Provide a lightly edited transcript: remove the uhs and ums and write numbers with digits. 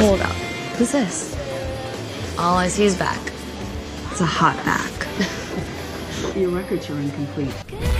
Hold up. Who's this? All I see is back. It's a hot back. Your records are incomplete.